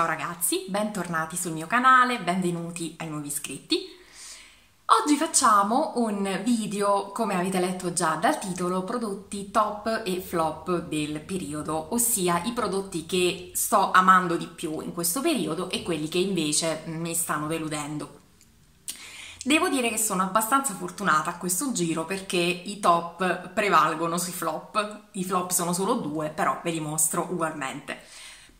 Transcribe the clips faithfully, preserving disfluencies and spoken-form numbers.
Ciao ragazzi, bentornati sul mio canale, benvenuti ai nuovi iscritti. Oggi facciamo un video, come avete letto già dal titolo, prodotti top e flop del periodo, ossia i prodotti che sto amando di più in questo periodo e quelli che invece mi stanno deludendo. Devo dire che sono abbastanza fortunata a questo giro perché i top prevalgono sui flop. I flop sono solo due, però ve li mostro ugualmente.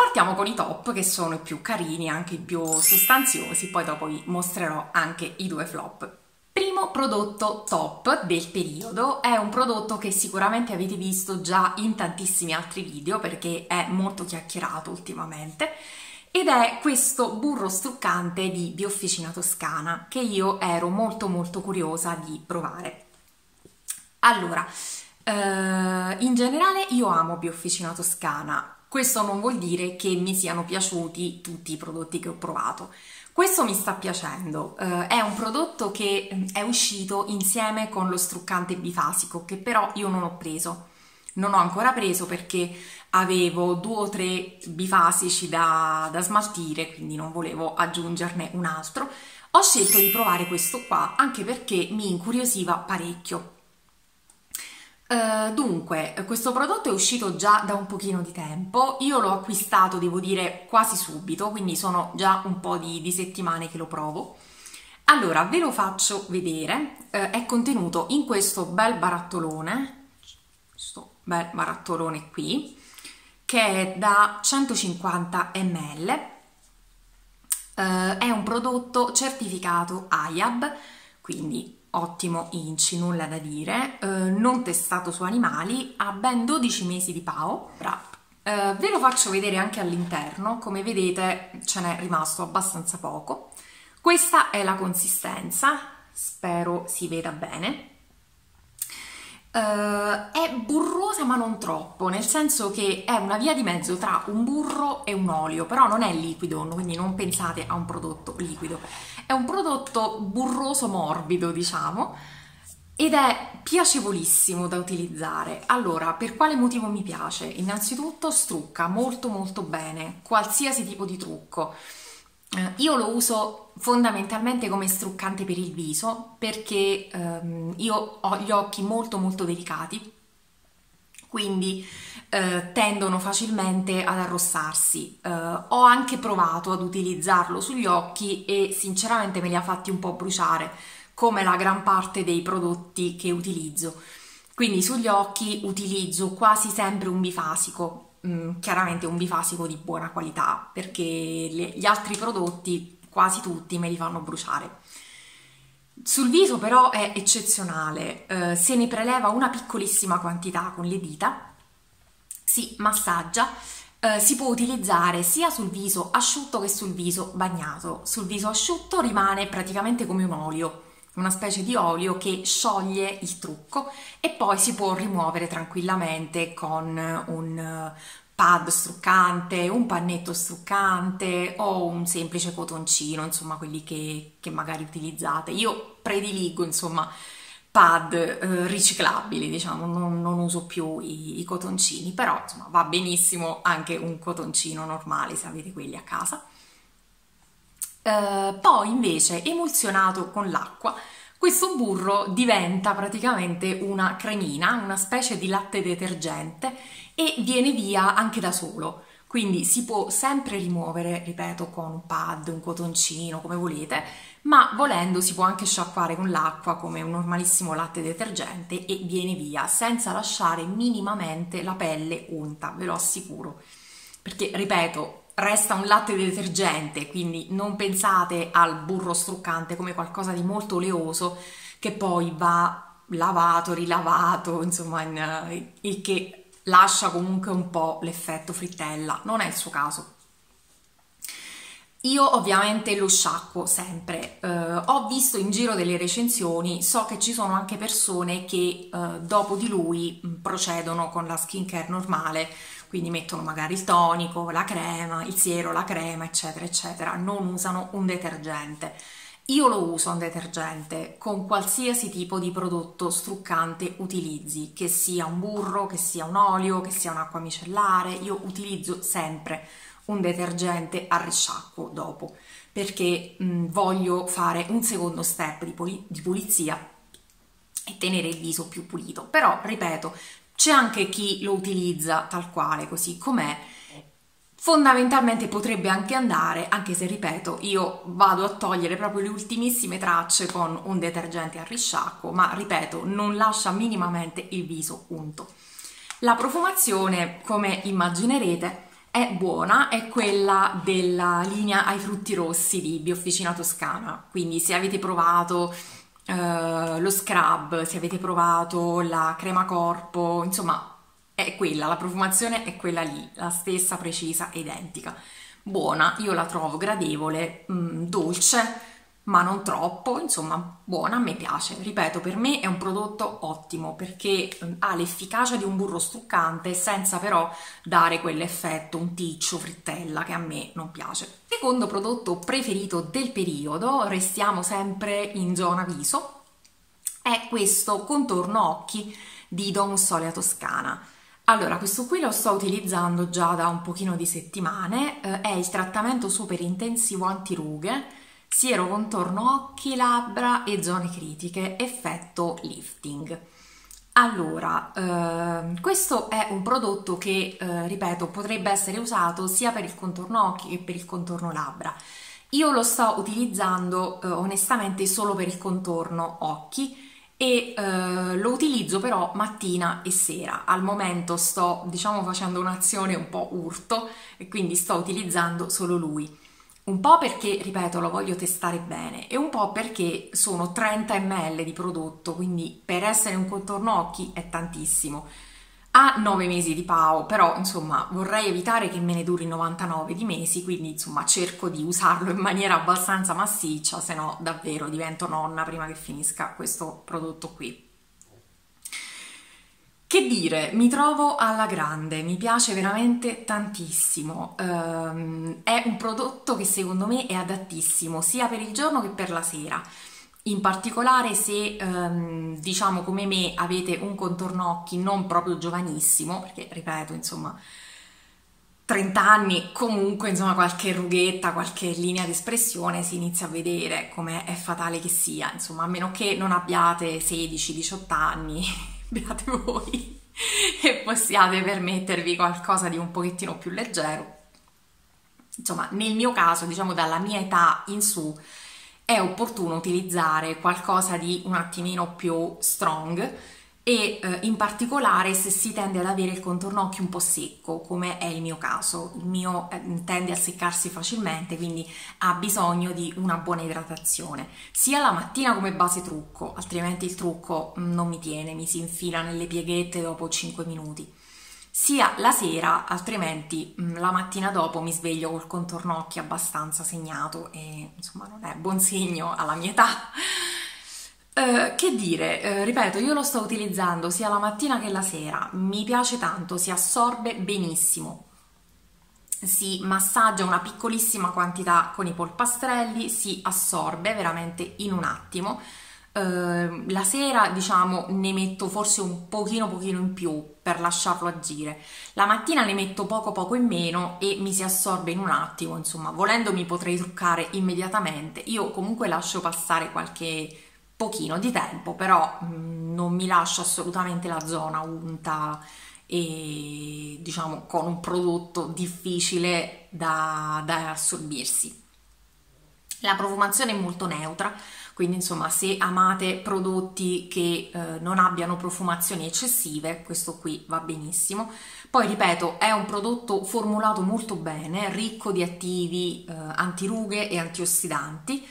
Partiamo con i top, che sono i più carini, anche i più sostanziosi, poi dopo vi mostrerò anche i due flop. Primo prodotto top del periodo è un prodotto che sicuramente avete visto già in tantissimi altri video perché è molto chiacchierato ultimamente, ed è questo burro struccante di Biofficina Toscana che io ero molto molto curiosa di provare. Allora, eh, in generale io amo Biofficina Toscana, questo non vuol dire che mi siano piaciuti tutti i prodotti che ho provato. Questo mi sta piacendo, eh, è un prodotto che è uscito insieme con lo struccante bifasico che però io non ho preso. Non ho ancora preso perché avevo due o tre bifasici da, da smaltire, quindi non volevo aggiungerne un altro. Ho scelto di provare questo qua anche perché mi incuriosiva parecchio. Uh, dunque, questo prodotto è uscito già da un pochino di tempo, io l'ho acquistato devo dire quasi subito, quindi sono già un po' di, di settimane che lo provo. Allora, ve lo faccio vedere, uh, è contenuto in questo bel barattolone, questo bel barattolone qui, che è da centocinquanta millilitri, eh, è un prodotto certificato A I A B, quindi ottimo I N C I, nulla da dire, eh, non testato su animali, ha ben dodici mesi di P A O. Eh, ve lo faccio vedere anche all'interno, come vedete ce n'è rimasto abbastanza poco. Questa è la consistenza, spero si veda bene. Uh, è burrosa ma non troppo, nel senso che è una via di mezzo tra un burro e un olio, però non è liquido, quindi non pensate a un prodotto liquido, è un prodotto burroso morbido diciamo, ed è piacevolissimo da utilizzare. Allora, per quale motivo mi piace? Innanzitutto strucca molto molto bene qualsiasi tipo di trucco. Io lo uso fondamentalmente come struccante per il viso perché ehm, io ho gli occhi molto molto delicati, quindi eh, tendono facilmente ad arrossarsi. Eh, ho anche provato ad utilizzarlo sugli occhi e sinceramente me li ha fatti un po' bruciare, come la gran parte dei prodotti che utilizzo. Quindi sugli occhi utilizzo quasi sempre un bifasico. Chiaramente un bifasico di buona qualità perché gli altri prodotti quasi tutti me li fanno bruciare. Sul viso però è eccezionale, eh, se ne preleva una piccolissima quantità con le dita, si massaggia, eh, si può utilizzare sia sul viso asciutto che sul viso bagnato. Sul viso asciutto rimane praticamente come un olio, una specie di olio che scioglie il trucco e poi si può rimuovere tranquillamente con un pad struccante, un pannetto struccante o un semplice cotoncino, insomma quelli che, che magari utilizzate. Io prediligo insomma pad eh, riciclabili, diciamo, non, non uso più i, i cotoncini, però insomma va benissimo anche un cotoncino normale se avete quelli a casa. Uh, poi invece emulsionato con l'acqua questo burro diventa praticamente una cremina, una specie di latte detergente, e viene via anche da solo, quindi si può sempre rimuovere, ripeto, con un pad, un cotoncino, come volete, ma volendo si può anche sciacquare con l'acqua come un normalissimo latte detergente e viene via senza lasciare minimamente la pelle unta, ve lo assicuro, perché ripeto resta un latte detergente, quindi non pensate al burro struccante come qualcosa di molto oleoso che poi va lavato, rilavato, insomma, e che lascia comunque un po' l'effetto frittella. Non è il suo caso. Io ovviamente lo sciacquo sempre, eh, ho visto in giro delle recensioni, so che ci sono anche persone che eh, dopo di lui procedono con la skincare normale, quindi mettono magari il tonico, la crema, il siero, la crema, eccetera eccetera, non usano un detergente. Io lo uso un detergente con qualsiasi tipo di prodotto struccante utilizzi, che sia un burro, che sia un olio, che sia un'acqua micellare, io utilizzo sempre un detergente a risciacquo dopo, perché mh, voglio fare un secondo step di, puli di pulizia e tenere il viso più pulito. Però, ripeto, c'è anche chi lo utilizza tal quale, così com'è. Fondamentalmente potrebbe anche andare, anche se, ripeto, io vado a togliere proprio le ultimissime tracce con un detergente a risciacquo, ma, ripeto, non lascia minimamente il viso unto. La profumazione, come immaginerete, è buona, è quella della linea ai frutti rossi di Biofficina Toscana, quindi se avete provato eh, lo scrub, se avete provato la crema corpo, insomma, è quella, la profumazione è quella lì, la stessa, precisa, identica. Buona, io la trovo gradevole, mh, dolce, ma non troppo, insomma, buona, a me piace. Ripeto, per me è un prodotto ottimo, perché ha l'efficacia di un burro struccante senza però dare quell'effetto un ticcio, frittella, che a me non piace. Secondo prodotto preferito del periodo, restiamo sempre in zona viso, è questo contorno occhi di Domus Olea Toscana. Allora, questo qui lo sto utilizzando già da un pochino di settimane, eh, è il trattamento super intensivo antirughe, siero contorno occhi, labbra e zone critiche, effetto lifting. Allora, eh, questo è un prodotto che, eh, ripeto, potrebbe essere usato sia per il contorno occhi che per il contorno labbra. Io lo sto utilizzando eh, onestamente solo per il contorno occhi, e eh, lo utilizzo però mattina e sera. Al momento sto, diciamo, facendo un'azione un po' urto e quindi sto utilizzando solo lui, un po' perché, ripeto, lo voglio testare bene e un po' perché sono trenta millilitri di prodotto, quindi per essere un contorno occhi è tantissimo. Ha nove mesi di P A O, però insomma vorrei evitare che me ne duri novantanove di mesi, quindi insomma cerco di usarlo in maniera abbastanza massiccia, se no davvero divento nonna prima che finisca questo prodotto qui. Che dire, mi trovo alla grande, mi piace veramente tantissimo, ehm, è un prodotto che secondo me è adattissimo sia per il giorno che per la sera. In particolare se, ehm, diciamo, come me avete un contorno occhi non proprio giovanissimo, perché, ripeto, insomma, trenta anni, comunque, insomma, qualche rughetta, qualche linea di espressione si inizia a vedere, come è fatale che sia, insomma, a meno che non abbiate sedici diciotto anni, abbiate voi e possiate permettervi qualcosa di un pochettino più leggero. Insomma, nel mio caso, diciamo, dalla mia età in su, è opportuno utilizzare qualcosa di un attimino più strong e eh, in particolare se si tende ad avere il contorno occhio un po' secco, come è il mio caso. Il mio eh, tende a seccarsi facilmente, quindi ha bisogno di una buona idratazione, sia la mattina come base trucco, altrimenti il trucco non mi tiene, mi si infila nelle pieghette dopo cinque minuti, sia la sera, altrimenti la mattina dopo mi sveglio col contorno occhi abbastanza segnato e insomma non è buon segno alla mia età. Eh, che dire, eh, ripeto, io lo sto utilizzando sia la mattina che la sera, mi piace tanto, si assorbe benissimo, si massaggia una piccolissima quantità con i polpastrelli, si assorbe veramente in un attimo. Uh, la sera, diciamo, ne metto forse un pochino pochino in più per lasciarlo agire, la mattina ne metto poco poco in meno e mi si assorbe in un attimo. Insomma, volendo mi potrei truccare immediatamente, io comunque lascio passare qualche pochino di tempo, però mh, non mi lascio assolutamente la zona unta e, diciamo, con un prodotto difficile da, da assorbirsi. La profumazione è molto neutra, quindi insomma se amate prodotti che eh, non abbiano profumazioni eccessive, questo qui va benissimo. Poi, ripeto, è un prodotto formulato molto bene, ricco di attivi eh, antirughe e antiossidanti,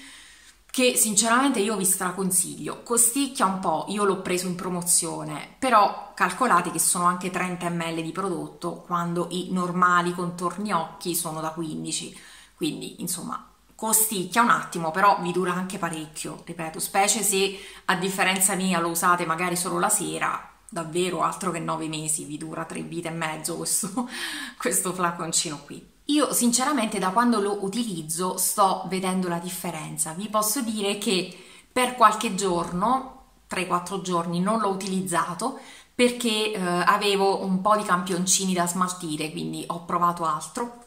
che sinceramente io vi straconsiglio. Costicchia un po', io l'ho preso in promozione, però calcolate che sono anche trenta millilitri di prodotto, quando i normali contorni occhi sono da quindici, quindi insomma costicchia un attimo, però vi dura anche parecchio, ripeto, specie se a differenza mia lo usate magari solo la sera, davvero altro che nove mesi, vi dura tre vite e mezzo questo, questo flaconcino qui. Io sinceramente da quando lo utilizzo sto vedendo la differenza, vi posso dire che per qualche giorno, tre quattro giorni, non l'ho utilizzato perché eh, avevo un po' di campioncini da smaltire, quindi ho provato altro.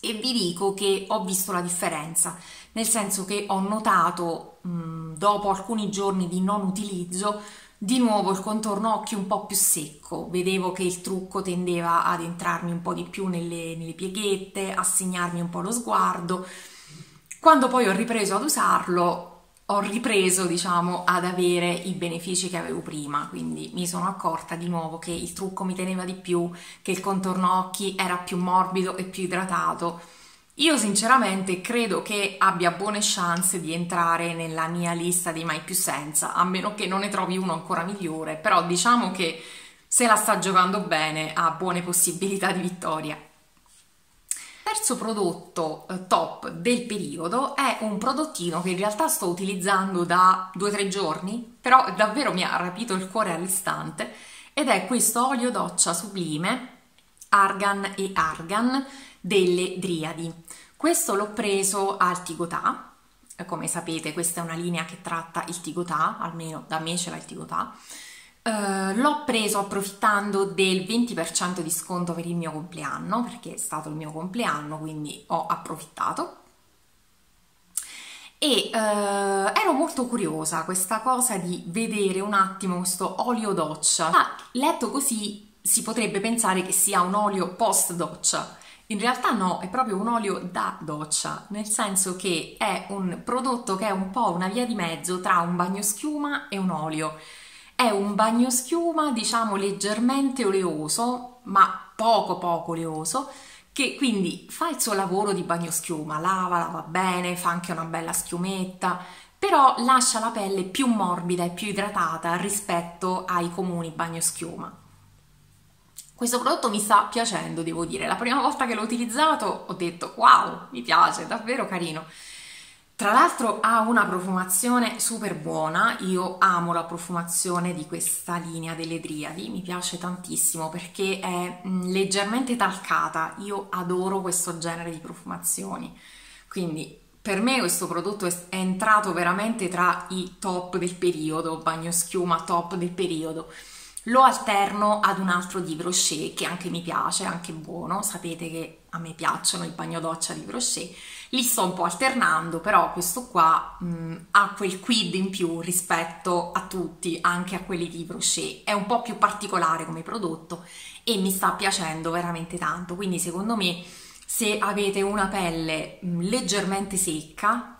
e vi dico che ho visto la differenza, nel senso che ho notato mh, dopo alcuni giorni di non utilizzo di nuovo il contorno occhi un po' più secco, vedevo che il trucco tendeva ad entrarmi un po' di più nelle, nelle pieghette, a segnarmi un po' lo sguardo. Quando poi ho ripreso ad usarlo ho ripreso, diciamo, ad avere i benefici che avevo prima, quindi mi sono accorta di nuovo che il trucco mi teneva di più, che il contorno occhi era più morbido e più idratato. Io sinceramente credo che abbia buone chance di entrare nella mia lista dei mai più senza, a meno che non ne trovi uno ancora migliore, però diciamo che se la sta giocando bene ha buone possibilità di vittoria. Terzo prodotto eh, top del periodo è un prodottino che in realtà sto utilizzando da due o tre giorni, però davvero mi ha rapito il cuore all'istante, ed è questo olio doccia sublime Argan e Argan delle Driadi. Questo l'ho preso al Tigotà, come sapete questa è una linea che tratta il Tigotà, almeno da me c'era il Tigotà. Uh, l'ho preso approfittando del venti per cento di sconto per il mio compleanno, perché è stato il mio compleanno, quindi ho approfittato. E uh, ero molto curiosa questa cosa di vedere un attimo questo olio doccia. Ah, letto così si potrebbe pensare che sia un olio post doccia, in realtà no, è proprio un olio da doccia, nel senso che è un prodotto che è un po' una via di mezzo tra un bagnoschiuma e un olio. È un bagnoschiuma, diciamo, leggermente oleoso, ma poco poco oleoso, che quindi fa il suo lavoro di bagnoschiuma, lava, lava bene, fa anche una bella schiumetta, però lascia la pelle più morbida e più idratata rispetto ai comuni bagnoschiuma. Questo prodotto mi sta piacendo, devo dire. La prima volta che l'ho utilizzato ho detto wow, mi piace, davvero carino. Tra l'altro ha una profumazione super buona, io amo la profumazione di questa linea delle Driadi, mi piace tantissimo perché è leggermente talcata, io adoro questo genere di profumazioni, quindi per me questo prodotto è entrato veramente tra i top del periodo, bagnoschiuma top del periodo. Lo alterno ad un altro di Brochet che anche mi piace, anche buono, sapete che a me piacciono il bagno doccia di Brochet, li sto un po' alternando, però questo qua mh, ha quel quid in più rispetto a tutti, anche a quelli di Brochet, è un po' più particolare come prodotto e mi sta piacendo veramente tanto, quindi secondo me se avete una pelle mh, leggermente secca,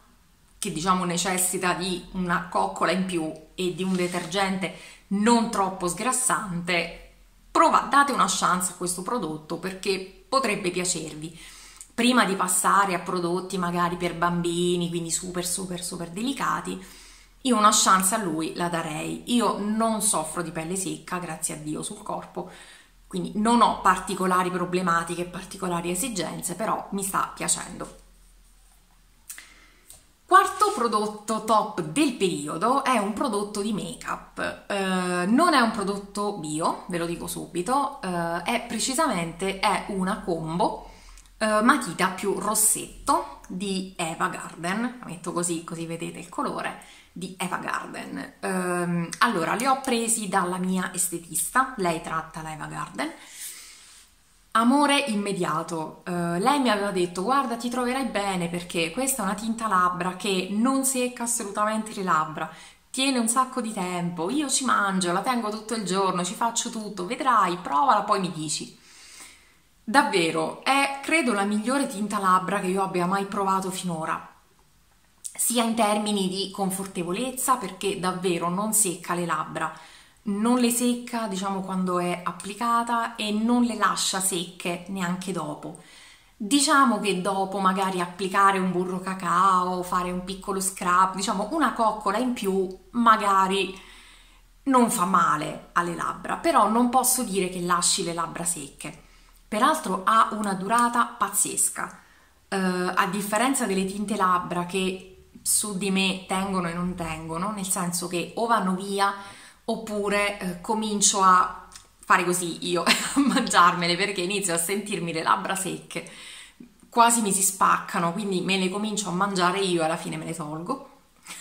che diciamo necessita di una coccola in più e di un detergente non troppo sgrassante, prova, date una chance a questo prodotto perché potrebbe piacervi prima di passare a prodotti magari per bambini, quindi super super super delicati. Io una chance a lui la darei, io non soffro di pelle secca, grazie a Dio, sul corpo, quindi non ho particolari problematiche, particolari esigenze, però mi sta piacendo. Quarto prodotto top del periodo è un prodotto di make-up, eh, non è un prodotto bio, ve lo dico subito, eh, è precisamente è una combo eh, matita più rossetto di Eva Garden, la metto così così vedete il colore, di Eva Garden. Eh, allora, li ho presi dalla mia estetista, lei tratta la Eva Garden. Amore immediato, uh, lei mi aveva detto guarda ti troverai bene perché questa è una tinta labbra che non secca assolutamente le labbra, tiene un sacco di tempo, io ci mangio, la tengo tutto il giorno, ci faccio tutto, vedrai, provala poi mi dici. Davvero, è credo la migliore tinta labbra che io abbia mai provato finora, sia in termini di confortevolezza perché davvero non secca le labbra, non le secca diciamo quando è applicata e non le lascia secche neanche dopo. Diciamo che dopo magari applicare un burro cacao, fare un piccolo scrub, diciamo una coccola in più magari non fa male alle labbra, però non posso dire che lasci le labbra secche. Peraltro ha una durata pazzesca, eh, a differenza delle tinte labbra che su di me tengono e non tengono, nel senso che o vanno via oppure eh, comincio a fare così io, a mangiarmele perché inizio a sentirmi le labbra secche, quasi mi si spaccano, quindi me le comincio a mangiare io e alla fine me le tolgo.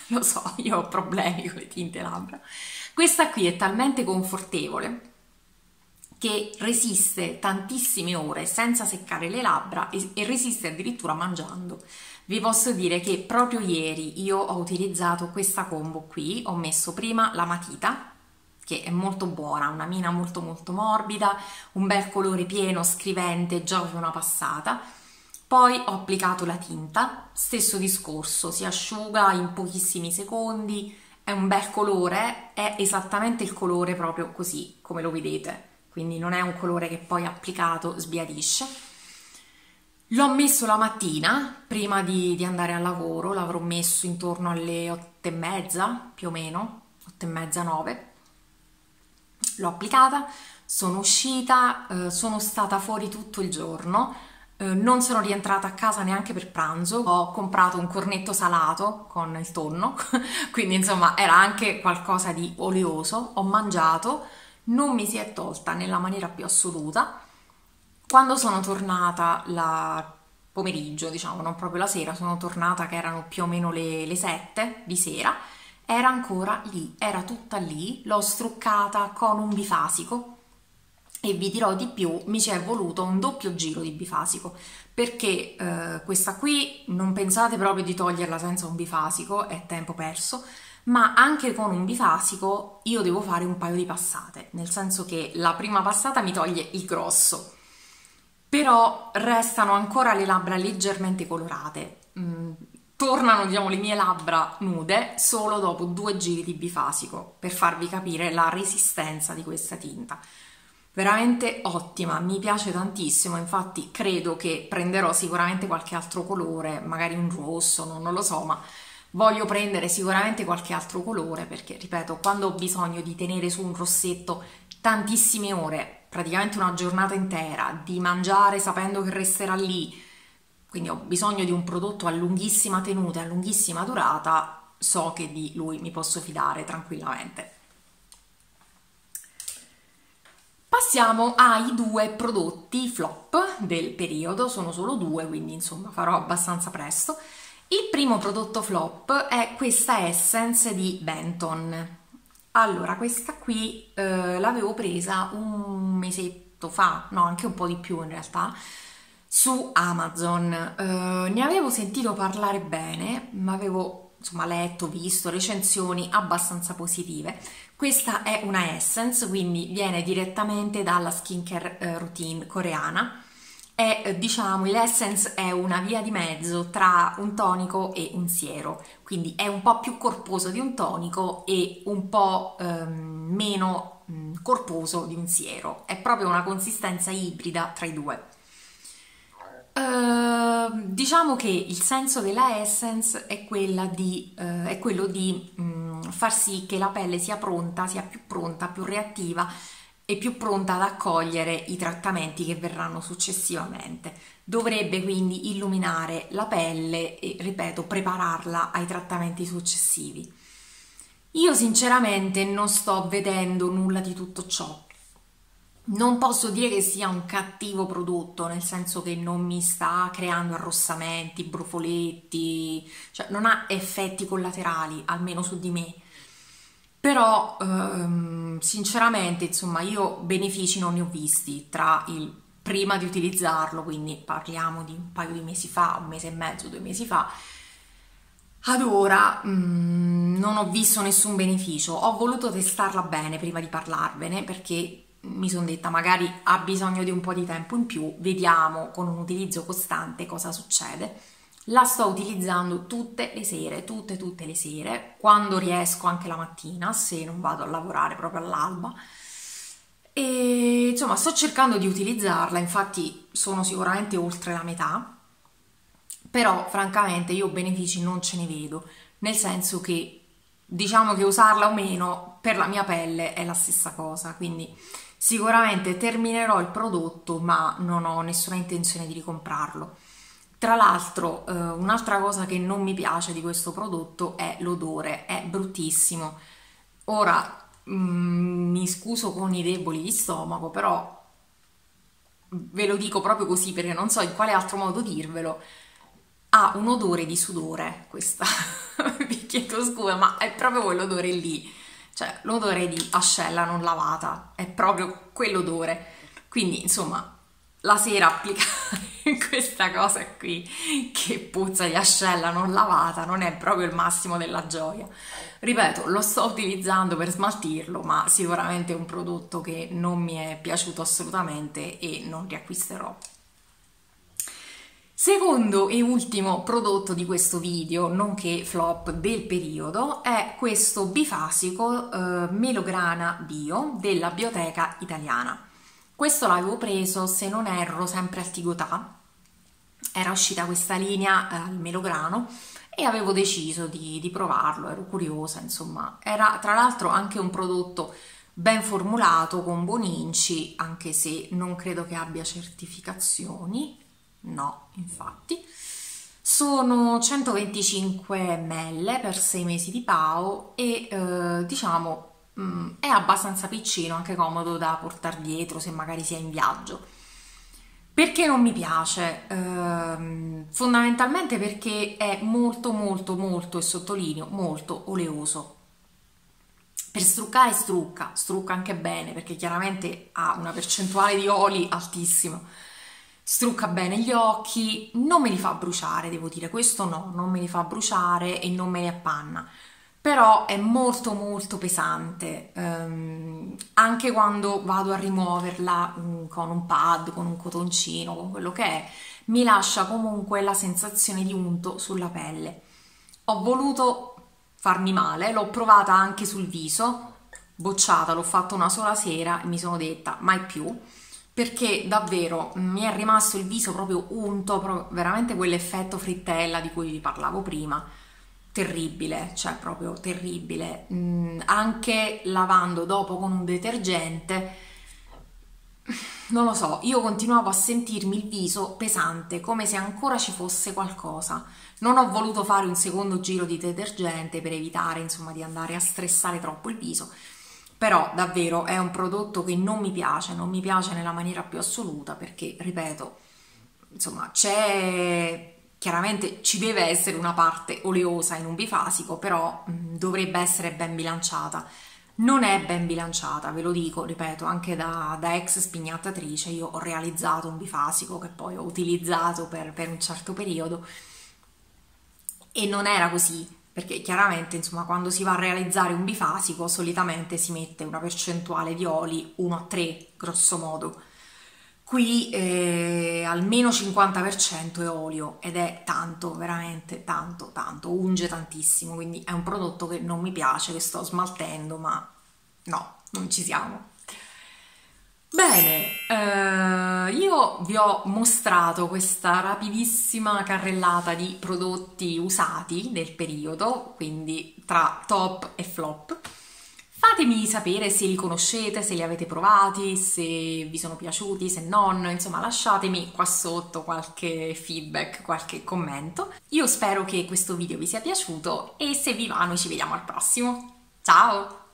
Lo so, io ho problemi con le tinte labbra. Questa qui è talmente confortevole che resiste tantissime ore senza seccare le labbra e, e resiste addirittura mangiando. Vi posso dire che proprio ieri io ho utilizzato questa combo qui, ho messo prima la matita, che è molto buona, una mina molto molto morbida, un bel colore pieno, scrivente, già una passata. Poi ho applicato la tinta, stesso discorso, si asciuga in pochissimi secondi, è un bel colore, è esattamente il colore proprio così, come lo vedete. Quindi non è un colore che poi applicato sbiadisce. L'ho messo la mattina, prima di, di andare al lavoro, l'avrò messo intorno alle otto e mezza, più o meno, otto e mezza, nove. L'ho applicata, sono uscita, eh, sono stata fuori tutto il giorno, eh, non sono rientrata a casa neanche per pranzo, ho comprato un cornetto salato con il tonno, quindi insomma era anche qualcosa di oleoso, ho mangiato, non mi si è tolta nella maniera più assoluta. Quando sono tornata la pomeriggio, diciamo, non proprio la sera, sono tornata che erano più o meno le, le sette di sera, era ancora lì, era tutta lì, l'ho struccata con un bifasico e vi dirò di più, mi ci è voluto un doppio giro di bifasico, perché eh, questa qui non pensate proprio di toglierla senza un bifasico, è tempo perso, ma anche con un bifasico io devo fare un paio di passate, nel senso che la prima passata mi toglie il grosso, però restano ancora le labbra leggermente colorate. Mm. Tornano, diciamo, le mie labbra nude solo dopo due giri di bifasico, per farvi capire la resistenza di questa tinta. Veramente ottima, mi piace tantissimo, infatti credo che prenderò sicuramente qualche altro colore, magari un rosso, non, non lo so, ma voglio prendere sicuramente qualche altro colore perché, ripeto, quando ho bisogno di tenere su un rossetto tantissime ore, praticamente una giornata intera, di mangiare sapendo che resterà lì, quindi ho bisogno di un prodotto a lunghissima tenuta, a lunghissima durata, so che di lui mi posso fidare tranquillamente. Passiamo ai due prodotti flop del periodo, sono solo due, quindi insomma farò abbastanza presto. Il primo prodotto flop è questa Essence di Benton. Allora, questa qui eh, l'avevo presa un mesetto fa, no, anche un po' di più in realtà, su Amazon. Uh, ne avevo sentito parlare bene, ma avevo insomma letto, visto recensioni abbastanza positive. Questa è una Essence, quindi viene direttamente dalla skincare uh, routine coreana. E uh, diciamo l'Essence è una via di mezzo tra un tonico e un siero, quindi è un po' più corposo di un tonico e un po' um, meno um, corposo di un siero. È proprio una consistenza ibrida tra i due. Uh, diciamo che il senso della Essence è, quella di, uh, è quello di um, far sì che la pelle sia pronta, sia più pronta, più reattiva e più pronta ad accogliere i trattamenti che verranno successivamente. Dovrebbe quindi illuminare la pelle e, ripeto, prepararla ai trattamenti successivi. Io sinceramente non sto vedendo nulla di tutto ciò. Non posso dire che sia un cattivo prodotto, nel senso che non mi sta creando arrossamenti, brufoletti, cioè non ha effetti collaterali, almeno su di me. Però ehm, sinceramente, insomma, io benefici non ne ho visti tra il prima di utilizzarlo, quindi parliamo di un paio di mesi fa, un mese e mezzo, due mesi fa, ad ora mh, non ho visto nessun beneficio. Ho voluto testarla bene prima di parlarvene perché mi sono detta magari ha bisogno di un po' di tempo in più, vediamo con un utilizzo costante cosa succede. La sto utilizzando tutte le sere, tutte tutte le sere, quando riesco anche la mattina, se non vado a lavorare proprio all'alba. E insomma sto cercando di utilizzarla, infatti sono sicuramente oltre la metà, però francamente io benefici non ce ne vedo, nel senso che diciamo che usarla o meno per la mia pelle è la stessa cosa, quindi sicuramente terminerò il prodotto ma non ho nessuna intenzione di ricomprarlo. Tra l'altro eh, un'altra cosa che non mi piace di questo prodotto è l'odore, è bruttissimo. Ora mh, mi scuso con i deboli di stomaco, però ve lo dico proprio così perché non so in quale altro modo dirvelo. Ha un odore di sudore questa, vi chiedo scusa, ma è proprio quell'odore lì, cioè l'odore di ascella non lavata, è proprio quell'odore. Quindi insomma, la sera applicare questa cosa qui che puzza di ascella non lavata non è proprio il massimo della gioia. Ripeto, lo sto utilizzando per smaltirlo, ma sicuramente è un prodotto che non mi è piaciuto assolutamente e non riacquisterò. Secondo e ultimo prodotto di questo video, nonché flop del periodo, è questo bifasico eh, melograna bio della Bioteca Italiana. Questo l'avevo preso, se non erro, sempre al Tigotà, era uscita questa linea al eh, melograno e avevo deciso di, di provarlo, ero curiosa, insomma. Era tra l'altro anche un prodotto ben formulato, con Boninci, anche se non credo che abbia certificazioni. No, infatti. Sono centoventicinque millilitri per sei mesi di P A O e eh, diciamo mh, è abbastanza piccino, anche comodo da portare dietro se magari si è in viaggio. Perché non mi piace? Eh, fondamentalmente perché è molto molto molto, e sottolineo, molto oleoso. Per struccare strucca, strucca anche bene perché chiaramente ha una percentuale di oli altissima. Strucca bene gli occhi, non me li fa bruciare, devo dire, questo no, non me li fa bruciare e non me li appanna, però è molto molto pesante, ehm, anche quando vado a rimuoverla mh, con un pad, con un cotoncino, con quello che è, mi lascia comunque la sensazione di unto sulla pelle. Ho voluto farmi male, l'ho provata anche sul viso, bocciata, l'ho fatta una sola sera e mi sono detta mai più, perché davvero mi è rimasto il viso proprio unto, proprio, veramente quell'effetto frittella di cui vi parlavo prima, terribile, cioè proprio terribile. Mm, anche lavando dopo con un detergente, non lo so, io continuavo a sentirmi il viso pesante, come se ancora ci fosse qualcosa. Non ho voluto fare un secondo giro di detergente per evitare, insomma, di andare a stressare troppo il viso. Però davvero è un prodotto che non mi piace, non mi piace nella maniera più assoluta perché, ripeto, insomma, c'è chiaramente ci deve essere una parte oleosa in un bifasico, però mh, dovrebbe essere ben bilanciata. Non è ben bilanciata, ve lo dico, ripeto, anche da, da ex spignattatrice io ho realizzato un bifasico che poi ho utilizzato per, per un certo periodo e non era così. Perché chiaramente, insomma, quando si va a realizzare un bifasico solitamente si mette una percentuale di oli uno a tre, grosso modo. Qui eh, almeno cinquanta per cento è olio ed è tanto, veramente tanto, tanto, unge tantissimo, quindi è un prodotto che non mi piace, che sto smaltendo, ma no, non ci siamo. Bene, eh, io vi ho mostrato questa rapidissima carrellata di prodotti usati del periodo, quindi tra top e flop. Fatemi sapere se li conoscete, se li avete provati, se vi sono piaciuti, se non, insomma lasciatemi qua sotto qualche feedback, qualche commento. Io spero che questo video vi sia piaciuto e se vi va noi ci vediamo al prossimo. Ciao!